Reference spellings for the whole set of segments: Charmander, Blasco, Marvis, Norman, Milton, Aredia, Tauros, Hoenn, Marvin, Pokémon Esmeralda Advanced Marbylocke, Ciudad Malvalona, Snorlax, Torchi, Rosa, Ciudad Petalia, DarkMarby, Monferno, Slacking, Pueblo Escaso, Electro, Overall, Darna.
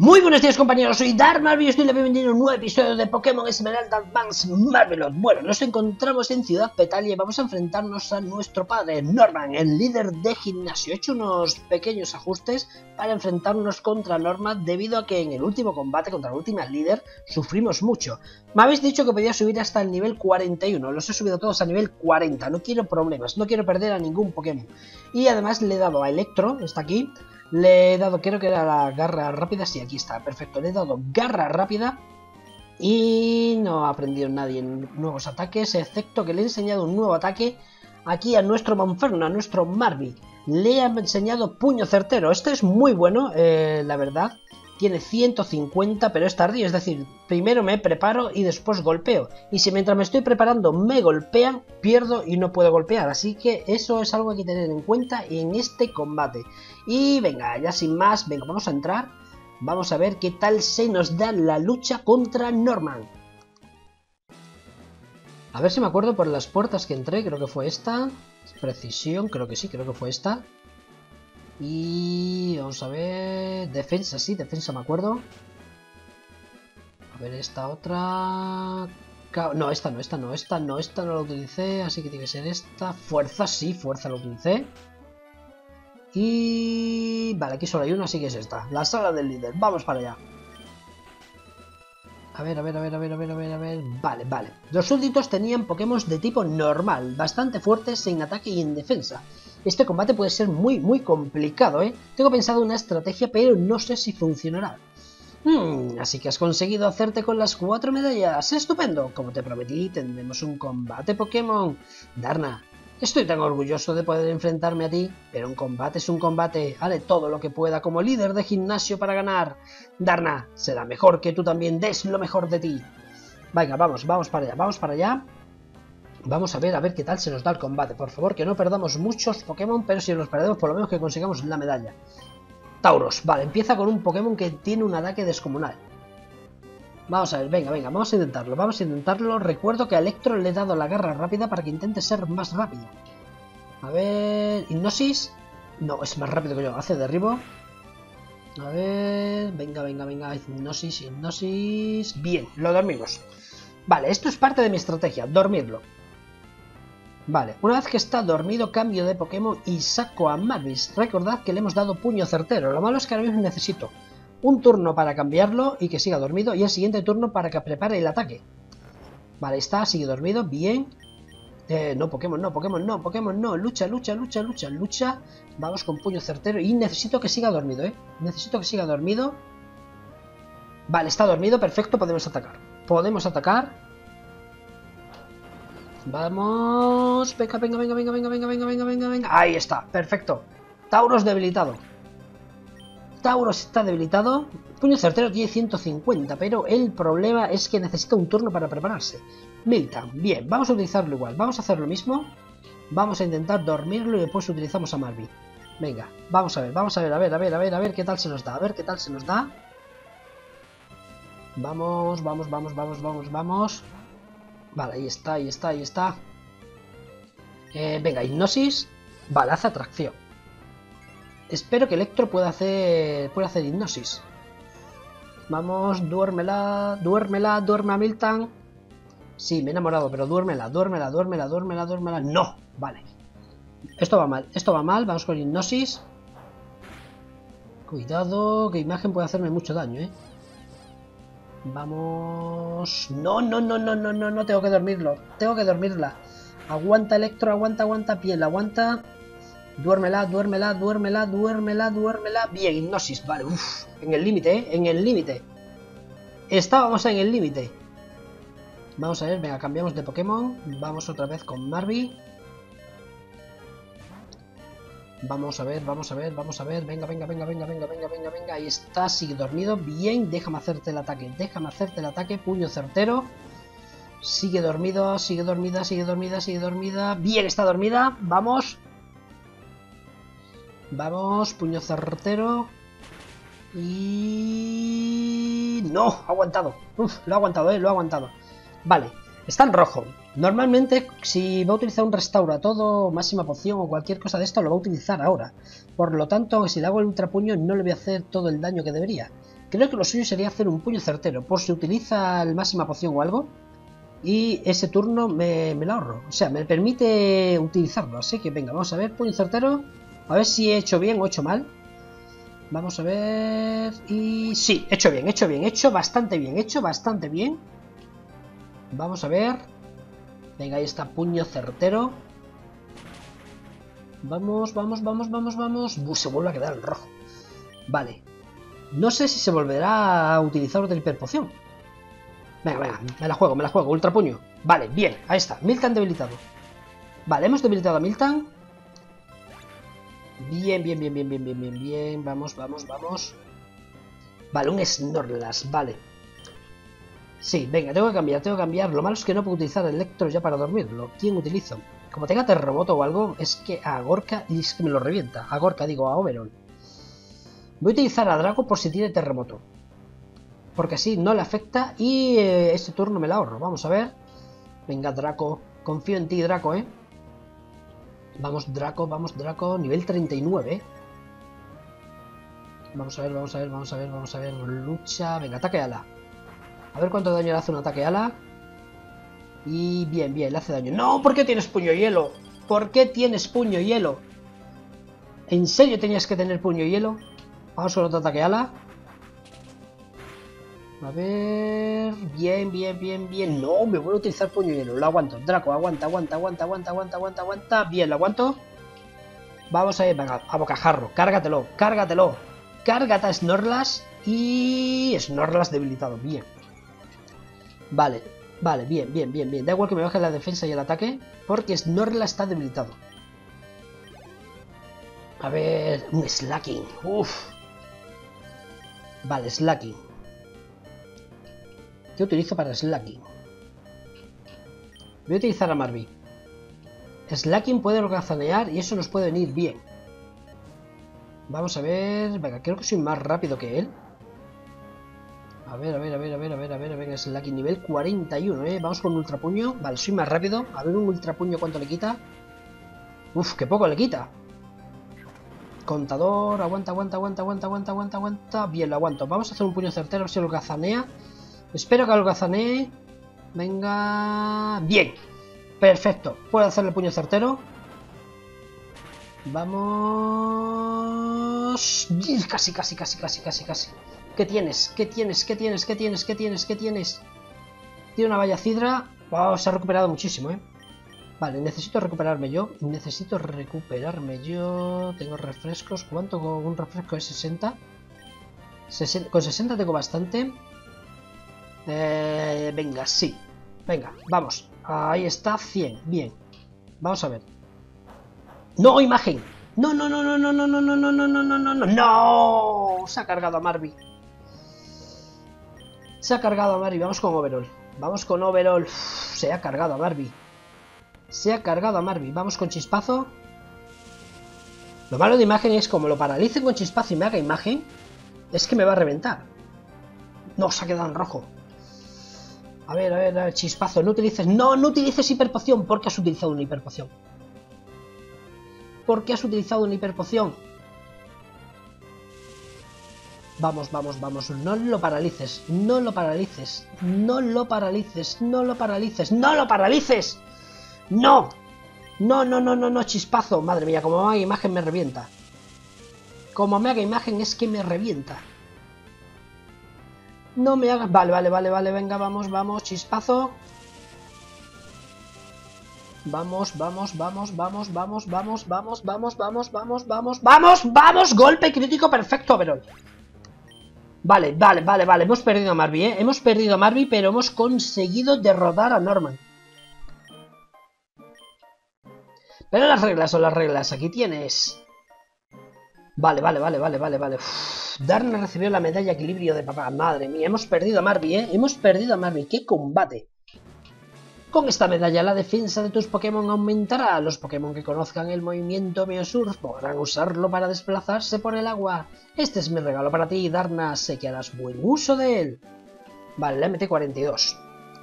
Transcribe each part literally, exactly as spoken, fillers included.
Muy buenos días, compañeros, soy DarkMarby y estoy les bienvenido a un nuevo episodio de Pokémon Esmeralda Advanced Marbylocke. Bueno, nos encontramos en Ciudad Petalia y vamos a enfrentarnos a nuestro padre, Norman, el líder de gimnasio. He hecho unos pequeños ajustes para enfrentarnos contra Norman debido a que en el último combate contra la última líder sufrimos mucho. Me habéis dicho que podía subir hasta el nivel cuarenta y uno, los he subido todos a nivel cuarenta, no quiero problemas, no quiero perder a ningún Pokémon. Y además le he dado a Electro, está aquí. Le he dado, creo que era la garra rápida, sí, aquí está, perfecto, le he dado garra rápida y no ha aprendido nadie nuevos ataques, excepto que le he enseñado un nuevo ataque aquí a nuestro Monferno, a nuestro Marvin. Le he enseñado puño certero, este es muy bueno, eh, la verdad, tiene ciento cincuenta pero es tardío, es decir, primero me preparo y después golpeo, y si mientras me estoy preparando me golpean, pierdo y no puedo golpear, así que eso es algo que hay que tener en cuenta en este combate. Y venga, ya sin más, venga, vamos a entrar, vamos a ver qué tal se nos da la lucha contra Norman. A ver si me acuerdo por las puertas que entré, creo que fue esta, precisión, creo que sí, creo que fue esta. Y vamos a ver... Defensa, sí, defensa, me acuerdo. A ver, esta otra... No, esta no, esta no, esta no, esta no la utilicé, así que tiene que ser esta. Fuerza, sí, fuerza la utilicé. Y... Vale, aquí solo hay una, así que es esta. La sala del líder, vamos para allá. A ver, a ver, a ver, a ver, a ver, a ver, a ver... Vale, vale. Los súbditos tenían Pokémon de tipo normal, bastante fuertes en ataque y en defensa. Este combate puede ser muy, muy complicado, ¿eh? Tengo pensado una estrategia, pero no sé si funcionará. Hmm, así que has conseguido hacerte con las cuatro medallas. ¡Estupendo! Como te prometí, tendremos un combate Pokémon. Darna, estoy tan orgulloso de poder enfrentarme a ti, pero un combate es un combate. Haré todo lo que pueda como líder de gimnasio para ganar. Darna, será mejor que tú también des lo mejor de ti. Venga, vamos, vamos para allá, vamos para allá. Vamos a ver, a ver qué tal se nos da el combate. Por favor, que no perdamos muchos Pokémon, pero si los perdemos, por lo menos que consigamos la medalla. Tauros, vale, empieza con un Pokémon que tiene un ataque descomunal. Vamos a ver, venga, venga, vamos a intentarlo, vamos a intentarlo. Recuerdo que a Electro le he dado la garra rápida para que intente ser más rápido. A ver... Hipnosis... No, es más rápido que yo, hace derribo. A ver... Venga, venga, venga, hipnosis, hipnosis... Bien, lo dormimos. Vale, esto es parte de mi estrategia, dormirlo. Vale, una vez que está dormido, cambio de Pokémon y saco a Marvis. Recordad que le hemos dado puño certero. Lo malo es que ahora mismo necesito un turno para cambiarlo y que siga dormido, y el siguiente turno para que prepare el ataque. Vale, está, sigue dormido, bien. Eh, no, Pokémon, no, Pokémon, no, Pokémon, no. Lucha, lucha, lucha, lucha, lucha. Vamos con puño certero y necesito que siga dormido, ¿eh? Necesito que siga dormido. Vale, está dormido, perfecto, podemos atacar. Podemos atacar. Vamos, venga, venga, venga, venga, venga, venga, venga, venga, venga, venga. Ahí está, perfecto. Tauros debilitado. Tauros está debilitado. Puño certero tiene ciento cincuenta, pero el problema es que necesita un turno para prepararse. Milton, bien, vamos a utilizarlo igual, vamos a hacer lo mismo. Vamos a intentar dormirlo y después utilizamos a Marvin. Venga, vamos a ver, vamos a ver, a ver, a ver, a ver, a ver qué tal se nos da, a ver qué tal se nos da. Vamos, vamos, vamos, vamos, vamos, vamos. Vale, ahí está, ahí está, ahí está. Eh, venga, hipnosis. Balaza, atracción. Espero que Electro pueda hacer pueda hacer hipnosis. Vamos, duérmela, duérmela, duerme a Milton. Sí, me he enamorado, pero duérmela, duérmela, duérmela, duérmela, duérmela. No, vale. Esto va mal, esto va mal. Vamos con hipnosis. Cuidado, que imagen puede hacerme mucho daño, ¿eh? Vamos... No, no, no, no, no, no, no, tengo que dormirlo. Tengo que dormirla. Aguanta, Electro, aguanta, aguanta, piel, aguanta. Duérmela, duérmela, duérmela, duérmela, duérmela. Bien, hipnosis, vale, uff. En el límite, ¿eh? En el límite. Estábamos en el límite. Vamos a ver, venga, cambiamos de Pokémon. Vamos otra vez con Marvin. Vamos a ver, vamos a ver, vamos a ver, venga, venga, venga, venga, venga, venga, venga, venga, ahí está, sigue dormido, bien, déjame hacerte el ataque, déjame hacerte el ataque, puño certero, sigue dormido, sigue dormida, sigue dormida, sigue dormida, bien, está dormida, vamos, vamos, puño certero, y... no, ha aguantado, uff, lo ha aguantado, eh, lo ha aguantado, vale. Está en rojo. Normalmente, si va a utilizar un restaura todo, máxima poción o cualquier cosa de esto, lo va a utilizar ahora. Por lo tanto, si le hago el ultrapuño, no le voy a hacer todo el daño que debería. Creo que lo suyo sería hacer un puño certero, por si utiliza el máxima poción o algo. Y ese turno me, me lo ahorro, o sea, me permite utilizarlo. Así que venga, vamos a ver, puño certero. A ver si he hecho bien o he hecho mal. Vamos a ver... Y sí, he hecho bien, he hecho bien, he hecho bastante bien, he hecho bastante bien. Vamos a ver. Venga, ahí está, puño certero. Vamos, vamos, vamos, vamos, vamos. Uf, se vuelve a quedar el rojo. Vale. No sé si se volverá a utilizar otra hiperpoción. Venga, venga, me la juego, me la juego, ultra puño. Vale, bien, ahí está, Milton debilitado. Vale, hemos debilitado a Milton. Bien, bien, bien, bien, bien, bien, bien, bien. Vamos, vamos, vamos. Vale, un Snorlax, vale. Sí, venga, tengo que cambiar, tengo que cambiar. Lo malo es que no puedo utilizar el Electro ya para dormirlo. ¿Quién utilizo? Como tenga terremoto o algo, es que a Gorka y es que me lo revienta. A Gorka, digo, a Overall. Voy a utilizar a Draco por si tiene terremoto. Porque así no le afecta y eh, este turno me la ahorro. Vamos a ver. Venga, Draco. Confío en ti, Draco, ¿eh? Vamos, Draco, vamos, Draco. Nivel treinta y nueve. Vamos a ver, vamos a ver, vamos a ver, vamos a ver. Lucha. Venga, ataque ala. A ver cuánto daño le hace un ataque ala. Y bien, bien, le hace daño. ¡No! ¿Por qué tienes puño hielo? ¿Por qué tienes puño hielo? ¿En serio tenías que tener puño hielo? Vamos con otro ataque ala. A ver... Bien, bien, bien, bien. No, me voy a utilizar puño hielo. Lo aguanto. Draco, aguanta, aguanta, aguanta, aguanta, aguanta, aguanta, aguanta. Bien, lo aguanto. Vamos a ir, venga, a bocajarro. Cárgatelo, cárgatelo. Cárgate a Snorlax. Y... Snorlax debilitado. Bien. Vale, vale, bien, bien, bien, bien. Da igual que me baje la defensa y el ataque, porque Snorlax está debilitado. A ver... Un Slacking. Uff. Vale, Slacking. ¿Qué utilizo para Slacking? Voy a utilizar a Marvin. Slacking puede holgazanear y eso nos puede venir bien. Vamos a ver... Venga, creo que soy más rápido que él. A ver, a ver, a ver, a ver, a ver, a ver, a ver... Slacking nivel cuarenta y uno, ¿eh? Vamos con un ultrapuño. Vale, soy más rápido. A ver un ultrapuño cuánto le quita. Uf, qué poco le quita. Contador, aguanta, aguanta, aguanta, aguanta, aguanta, aguanta, aguanta... Bien, lo aguanto. Vamos a hacer un puño certero, a ver si holgazanea. Espero que holgazané. Venga... Bien. Perfecto. Puedo hacerle puño certero. Vamos... Casi, casi, casi, casi, casi, casi. ¿Qué tienes? ¿Qué tienes? ¿Qué tienes? ¿Qué tienes? ¿Qué tienes? ¿Qué tienes? Tiene una valla cidra. Wow, se ha recuperado muchísimo, ¿eh? Vale, necesito recuperarme yo. Necesito recuperarme yo. Tengo refrescos. ¿Cuánto con un refresco de sesenta? sesenta Con sesenta tengo bastante. Eh, venga, sí. Venga, vamos. Ahí está, cien. Bien. Vamos a ver. ¡No, imagen! ¡No, no, no, no, no, no, no, no, no, no, no, no, no, no! Se ha cargado a Marvin. Se ha cargado a Marvin. Vamos con Overall. Vamos con Overall. Uf, se ha cargado a Marvin. Se ha cargado a Marvin. Vamos con Chispazo. Lo malo de imagen es como lo paralicen con Chispazo y me haga imagen, es que me va a reventar. No, se ha quedado en rojo. A ver, a ver, a ver, Chispazo, no utilices... ¡No, no utilices hiperpoción! ¿Por qué has utilizado una hiperpoción? ¿Por qué has utilizado una hiperpoción? Vamos, vamos, vamos. No lo paralices. No lo paralices. No lo paralices. No lo paralices. ¡No lo paralices! ¡No! No, no, no, no, no, Chispazo. Madre mía, como me haga imagen me revienta. Como me haga imagen es que me revienta. No me hagas... Vale, vale, vale, vale, venga, vamos, vamos, Chispazo. Vamos, vamos, vamos, vamos, vamos, vamos, vamos, vamos, vamos, vamos, vamos, vamos, vamos, golpe crítico perfecto, Verón. Vale, vale, vale, vale, hemos perdido a Marvin, ¿eh? Hemos perdido a Marvin, pero hemos conseguido derrotar a Norman. Pero las reglas son las reglas, aquí tienes... Vale, vale, vale, vale, vale, vale. Darna recibió la medalla equilibrio de papá. Madre mía, hemos perdido a Marvin, ¿eh? Hemos perdido a Marvin. ¡Qué combate! Con esta medalla, la defensa de tus Pokémon aumentará. Los Pokémon que conozcan el movimiento Meosurf podrán usarlo para desplazarse por el agua. Este es mi regalo para ti, Darna. Sé que harás buen uso de él. Vale, la M T cuarenta y dos.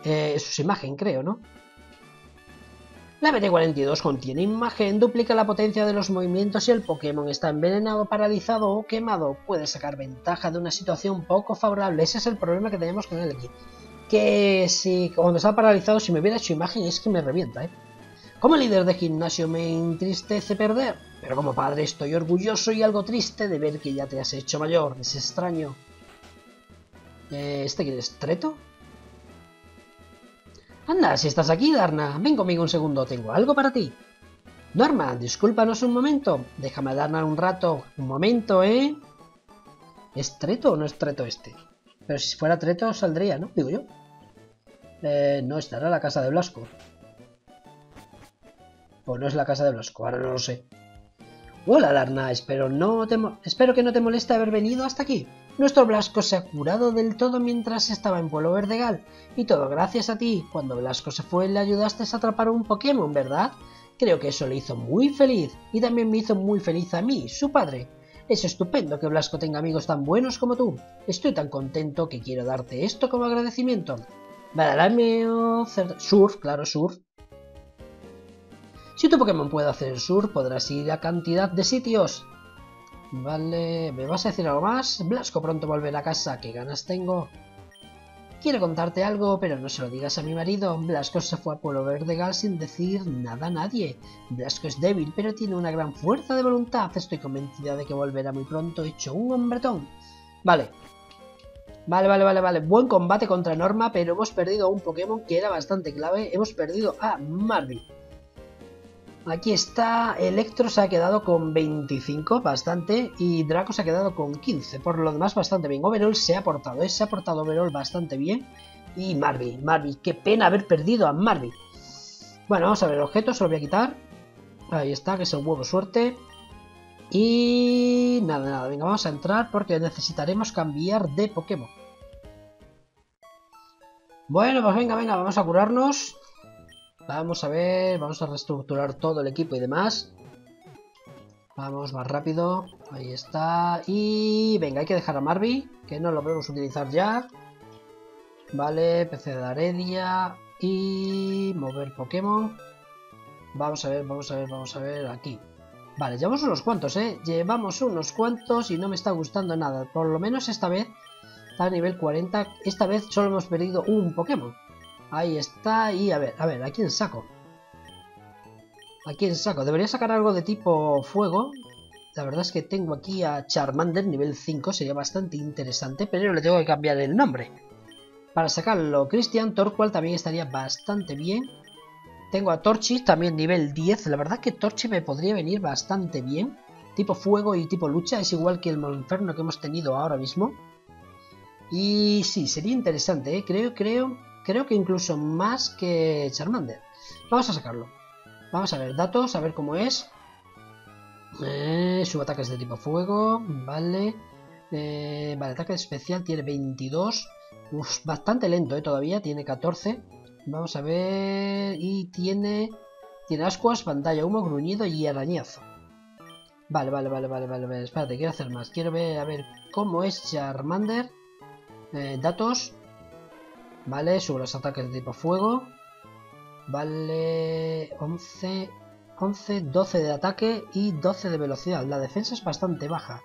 Eh, eso es imagen, creo, ¿no? La B T cuarenta y dos contiene imagen, duplica la potencia de los movimientos si el Pokémon está envenenado, paralizado o quemado. Puede sacar ventaja de una situación poco favorable. Ese es el problema que tenemos con él aquí. Que si cuando está paralizado, si me hubiera hecho imagen, es que me revienta, ¿eh? Como líder de gimnasio me entristece perder, pero como padre estoy orgulloso y algo triste de ver que ya te has hecho mayor. Es extraño. Eh, ¿Este quién es? ¿Treto? Anda, si estás aquí, Darna, ven conmigo un segundo, tengo algo para ti. Norman, discúlpanos un momento. Déjame a Darna un rato. Un momento, ¿eh? ¿Es Treto o no es Treto este? Pero si fuera Treto saldría, ¿no? Digo yo. Eh, no, estará en la casa de Blasco. O no es la casa de Blasco, ahora no lo sé. Hola, Darna, espero, no te mo espero que no te moleste haber venido hasta aquí. Nuestro Blasco se ha curado del todo mientras estaba en Pueblo Verdegal, y todo gracias a ti. Cuando Blasco se fue le ayudaste a atrapar a un Pokémon, ¿verdad? Creo que eso le hizo muy feliz, y también me hizo muy feliz a mí, su padre. Es estupendo que Blasco tenga amigos tan buenos como tú. Estoy tan contento que quiero darte esto como agradecimiento. Badalameo... Surf, claro, surf. Si tu Pokémon puede hacer surf, podrás ir a cantidad de sitios. Vale, ¿me vas a decir algo más? Blasco pronto volverá a casa, ¿qué ganas tengo? Quiero contarte algo, pero no se lo digas a mi marido. Blasco se fue a Pueblo Verdegal sin decir nada a nadie. Blasco es débil, pero tiene una gran fuerza de voluntad. Estoy convencida de que volverá muy pronto hecho un hombretón. Vale. Vale, vale, vale, vale. Buen combate contra Norma, pero hemos perdido a un Pokémon que era bastante clave. Hemos perdido a Marvin. Aquí está, Electro se ha quedado con veinticinco, bastante, y Draco se ha quedado con quince, por lo demás bastante bien. Overall se ha portado, ¿eh? Se ha portado Overall bastante bien, y Marvin, Marvin, qué pena haber perdido a Marvin. Bueno, vamos a ver, objetos, se lo voy a quitar, ahí está, que es el huevo suerte, y nada, nada, venga, vamos a entrar porque necesitaremos cambiar de Pokémon. Bueno, pues venga, venga, vamos a curarnos. Vamos a ver, vamos a reestructurar todo el equipo y demás. Vamos más rápido, ahí está. Y venga, hay que dejar a Marvin, que no lo podemos utilizar ya. Vale, P C de Aredia y mover Pokémon. Vamos a ver, vamos a ver, vamos a ver aquí. Vale, llevamos unos cuantos, ¿eh? Llevamos unos cuantos y no me está gustando nada. Por lo menos esta vez, a nivel cuarenta, esta vez solo hemos perdido un Pokémon. Ahí está, y a ver, a ver, ¿a quién saco? ¿A quién saco? Debería sacar algo de tipo fuego. La verdad es que tengo aquí a Charmander, nivel cinco, sería bastante interesante, pero le tengo que cambiar el nombre. Para sacarlo, Christian Torqual también estaría bastante bien. Tengo a Torchi, también nivel diez, la verdad es que Torchi me podría venir bastante bien. Tipo fuego y tipo lucha, es igual que el Monferno que hemos tenido ahora mismo. Y sí, sería interesante, ¿eh? Creo, creo... Creo que incluso más que Charmander. Vamos a sacarlo. Vamos a ver datos, a ver cómo es. Eh, su ataque es de tipo fuego. Vale. Eh, vale, ataque especial tiene veintidós. Uf, bastante lento, ¿eh? Todavía. Tiene catorce. Vamos a ver. Y tiene... Tiene ascuas, pantalla, humo, gruñido y arañazo. Vale, vale, vale, vale, vale. vale. Espérate, quiero hacer más. Quiero ver, a ver, cómo es Charmander. Eh, datos... Vale, subo los ataques de tipo fuego. Vale, once, once, doce de ataque y doce de velocidad. La defensa es bastante baja.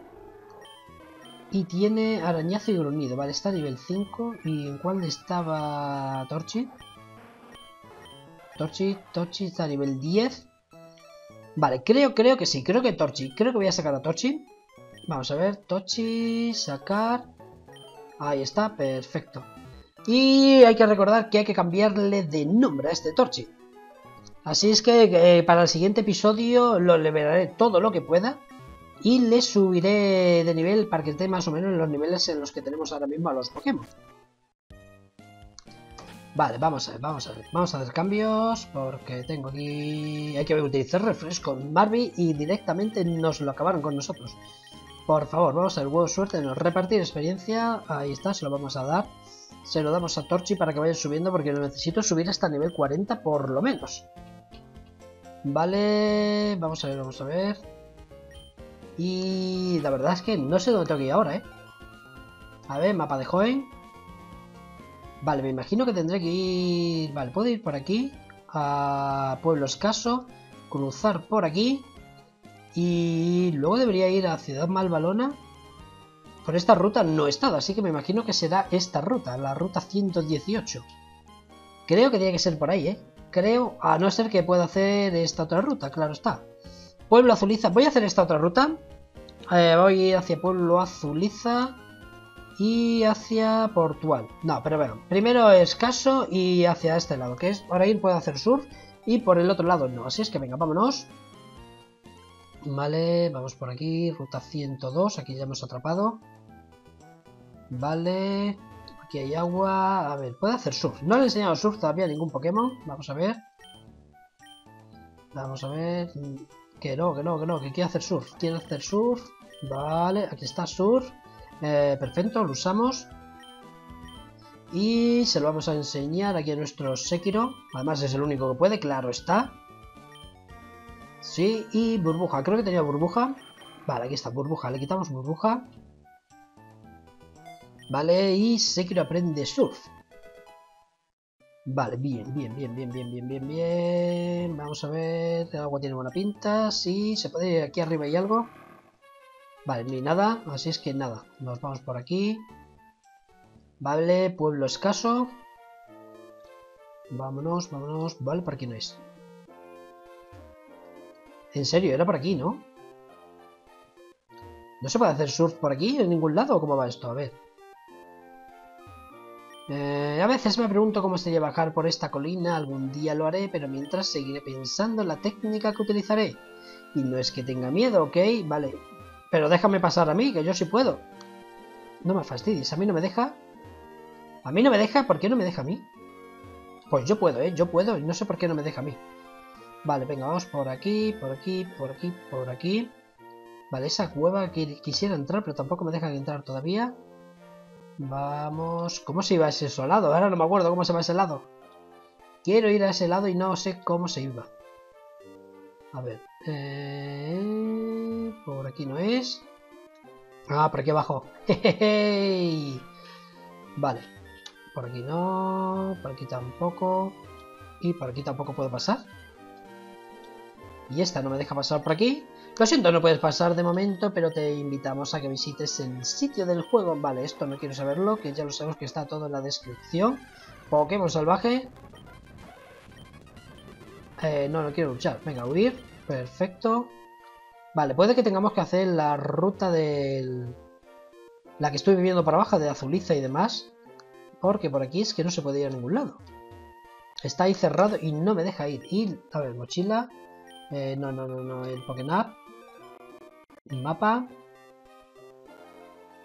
Y tiene arañazo y gruñido. Vale, está a nivel cinco. ¿Y en cuál estaba Torchi? Torchi, Torchi está a nivel diez. Vale, creo, creo que sí. Creo que Torchi. Creo que voy a sacar a Torchi. Vamos a ver, Torchi, sacar. Ahí está, perfecto. Y hay que recordar que hay que cambiarle de nombre a este Torchi. Así es que eh, para el siguiente episodio lo liberaré todo lo que pueda. Y le subiré de nivel para que esté más o menos en los niveles en los que tenemos ahora mismo a los Pokémon. Vale, vamos a ver, vamos a ver. Vamos a hacer cambios porque tengo aquí... Hay que utilizar refresco con Marvin y directamente nos lo acabaron con nosotros. Por favor, vamos a ver, huevo suerte, nos repartir experiencia. Ahí está, se lo vamos a dar. Se lo damos a Torchi para que vaya subiendo porque lo necesito subir hasta nivel cuarenta por lo menos. Vale, vamos a ver, vamos a ver. Y la verdad es que no sé dónde tengo que ir ahora, ¿eh? A ver, mapa de Hoenn. Vale, me imagino que tendré que ir... Vale, puedo ir por aquí. a Pueblo Escaso, cruzar por aquí y luego debería ir a Ciudad Malvalona. Por esta ruta no he estado, así que me imagino que será esta ruta, la ruta ciento dieciocho. Creo que tiene que ser por ahí, ¿eh? Creo, a no ser que pueda hacer esta otra ruta, claro está. Pueblo Azuliza, voy a hacer esta otra ruta. Eh, voy hacia Pueblo Azuliza y hacia Portugal. No, pero bueno, primero Escaso y hacia este lado, que es, ahora ir puedo hacer surf y por el otro lado no. Así es que venga, vámonos. Vale, vamos por aquí, ruta ciento dos, aquí ya hemos atrapado. Vale, aquí hay agua, a ver, ¿puedo hacer surf? No le he enseñado surf todavía a ningún Pokémon, vamos a ver. Vamos a ver, que no, que no, que no, que quiero hacer surf, quiero hacer surf. Vale, aquí está surf, eh, perfecto, lo usamos. Y se lo vamos a enseñar aquí a nuestro Sekiro, además es el único que puede, claro está. Sí, y burbuja, creo que tenía burbuja. Vale, aquí está, burbuja, le quitamos burbuja. Vale, y Sekiro aprende surf. Vale, bien, bien, bien, bien, bien, bien, bien, bien. Vamos a ver, el agua tiene buena pinta. Sí, se puede ir aquí arriba y algo. Vale, ni nada, así es que nada. Nos vamos por aquí. Vale, Pueblo Escaso. Vámonos, vámonos, vale, por aquí no es. En serio, era por aquí, ¿no? ¿No se puede hacer surf por aquí en ningún lado o cómo va esto? A ver. Eh, a veces me pregunto cómo sería bajar por esta colina. Algún día lo haré, pero mientras seguiré pensando en la técnica que utilizaré. Y no es que tenga miedo, ¿ok? Vale. Pero déjame pasar a mí, que yo sí puedo. No me fastidies, a mí no me deja. A mí no me deja, ¿por qué no me deja a mí? Pues yo puedo, ¿eh? Yo puedo y no sé por qué no me deja a mí. Vale, venga, vamos por aquí, por aquí, por aquí, por aquí. Vale, esa cueva que quisiera entrar, pero tampoco me dejan entrar todavía. Vamos... ¿Cómo se iba a ese lado? Ahora no me acuerdo cómo se va ese lado. Quiero ir a ese lado y no sé cómo se iba. A ver... Eh... Por aquí no es... Ah, por aquí abajo. ¡Jejeje! Vale. Por aquí no... Por aquí tampoco... Y por aquí tampoco puedo pasar. Y esta no me deja pasar por aquí. Lo siento, no puedes pasar de momento, pero te invitamos a que visites el sitio del juego. Vale, esto no quiero saberlo, que ya lo sabemos que está todo en la descripción. Pokémon salvaje. Eh, no, no quiero luchar. Venga, huir. Perfecto. Vale, puede que tengamos que hacer la ruta del... La que estoy viviendo para abajo, de Azuliza y demás. Porque por aquí es que no se puede ir a ningún lado. Está ahí cerrado y no me deja ir. Y, a ver, mochila... Eh, no, no, no, no, el Pokénap. El mapa.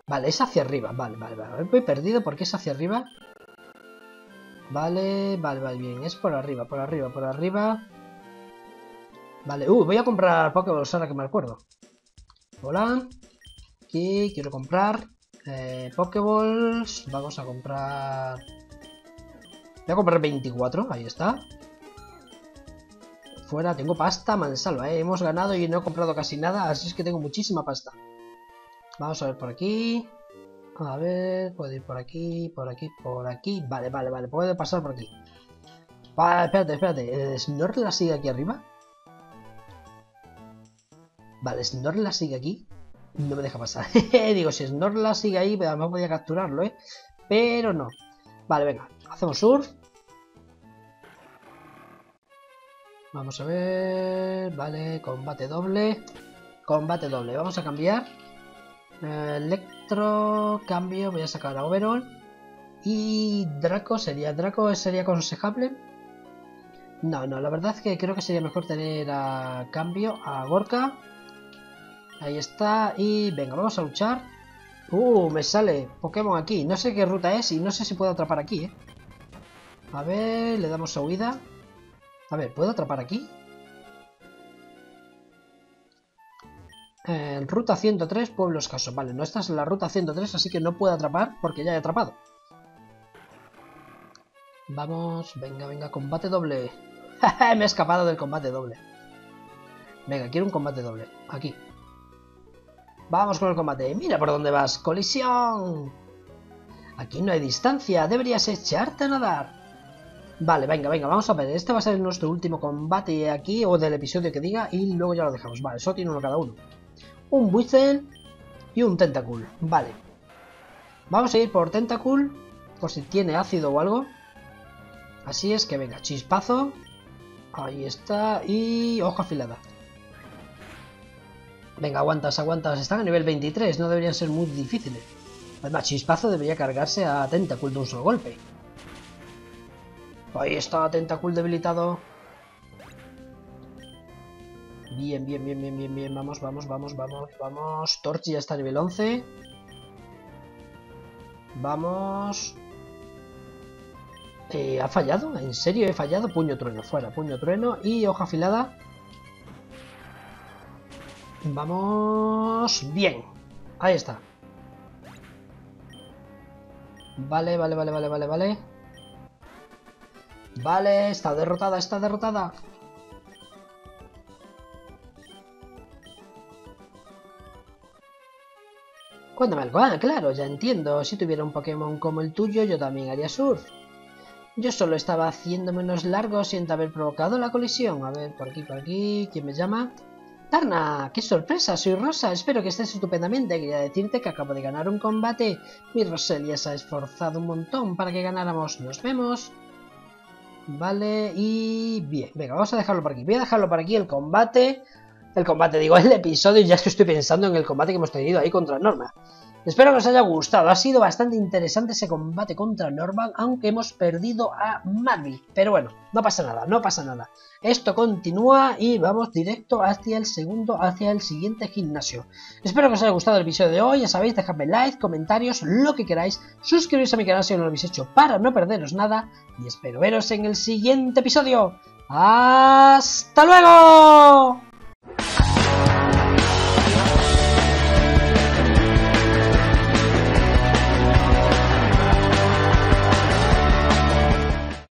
Vale, es hacia arriba. Vale, vale, vale. Voy perdido porque es hacia arriba. Vale, vale, vale, bien. Es por arriba, por arriba, por arriba. Vale, uh, voy a comprar Pokéballs ahora que me acuerdo. Hola. Aquí quiero comprar eh, Pokéballs. Vamos a comprar. Voy a comprar veinticuatro, ahí está. Fuera, tengo pasta mansalva, ¿eh? Hemos ganado y no he comprado casi nada, así es que tengo muchísima pasta. Vamos a ver por aquí. A ver, puedo ir por aquí, por aquí, por aquí. Vale, vale, vale, puedo pasar por aquí. Vale, espérate, espérate. ¿Snorlax sigue aquí arriba? Vale, ¿Snorlax sigue aquí? No me deja pasar. Digo, si Snorlax sigue ahí, además podía capturarlo, ¿eh? Pero no. Vale, venga, hacemos surf. Vamos a ver... Vale, combate doble. Combate doble. Vamos a cambiar. Eh, Electro... Cambio. Voy a sacar a Overall. Y... Draco sería... ¿Draco sería aconsejable? No, no. La verdad es que creo que sería mejor tener a... Cambio. A Gorka. Ahí está. Y... Venga, vamos a luchar. Uh, me sale Pokémon aquí. No sé qué ruta es y no sé si puedo atrapar aquí, ¿eh? A ver... Le damos a huida. A ver, ¿puedo atrapar aquí? Eh, ruta ciento tres, Pueblo Escaso. Vale, no, esta es la ruta ciento tres, así que no puedo atrapar porque ya he atrapado. Vamos, venga, venga, combate doble. Me he escapado del combate doble. Venga, quiero un combate doble. Aquí. Vamos con el combate. Mira por dónde vas. Colisión. Aquí no hay distancia. Deberías echarte a nadar. Vale, venga, venga, vamos a ver. Este va a ser nuestro último combate aquí, o del episodio que diga, y luego ya lo dejamos. Vale, solo tiene uno cada uno. Un Buizen y un Tentacool. Vale. Vamos a ir por Tentacool, por si tiene ácido o algo. Así es que venga, Chispazo. Ahí está, y hoja afilada. Venga, aguantas, aguantas. Están a nivel veintitrés, no deberían ser muy difíciles. Además, Chispazo debería cargarse a Tentacool de un solo golpe. Ahí está, Tentacool debilitado. Bien, bien, bien, bien, bien, bien. Vamos, vamos, vamos, vamos, vamos. Torchi ya está a nivel once. Vamos. Eh, ¿Ha fallado? ¿En serio he fallado? Puño trueno, fuera. Puño trueno y hoja afilada. Vamos. Bien. Ahí está. Vale, vale, vale, vale, vale, vale. Vale, está derrotada, está derrotada. Cuéntame algo. Ah, claro, ya entiendo. Si tuviera un Pokémon como el tuyo, yo también haría surf. Yo solo estaba haciéndome unos largos sin haber provocado la colisión. A ver, por aquí, por aquí. ¿Quién me llama? ¡Tarna! ¡Qué sorpresa! Soy Rosa. Espero que estés estupendamente. Quería decirte que acabo de ganar un combate. Mi Roselia se ha esforzado un montón para que ganáramos. Nos vemos. Vale, y bien, venga, vamos a dejarlo por aquí, voy a dejarlo por aquí el combate, el combate, digo, el episodio, ya es que estoy pensando en el combate que hemos tenido ahí contra Norman. Espero que os haya gustado, ha sido bastante interesante ese combate contra Norman, aunque hemos perdido a Marvis, pero bueno, no pasa nada, no pasa nada. Esto continúa y vamos directo hacia el segundo, hacia el siguiente gimnasio. Espero que os haya gustado el episodio de hoy, ya sabéis, dejadme like, comentarios, lo que queráis, suscribiros a mi canal si no lo habéis hecho para no perderos nada, y espero veros en el siguiente episodio. ¡Hasta luego!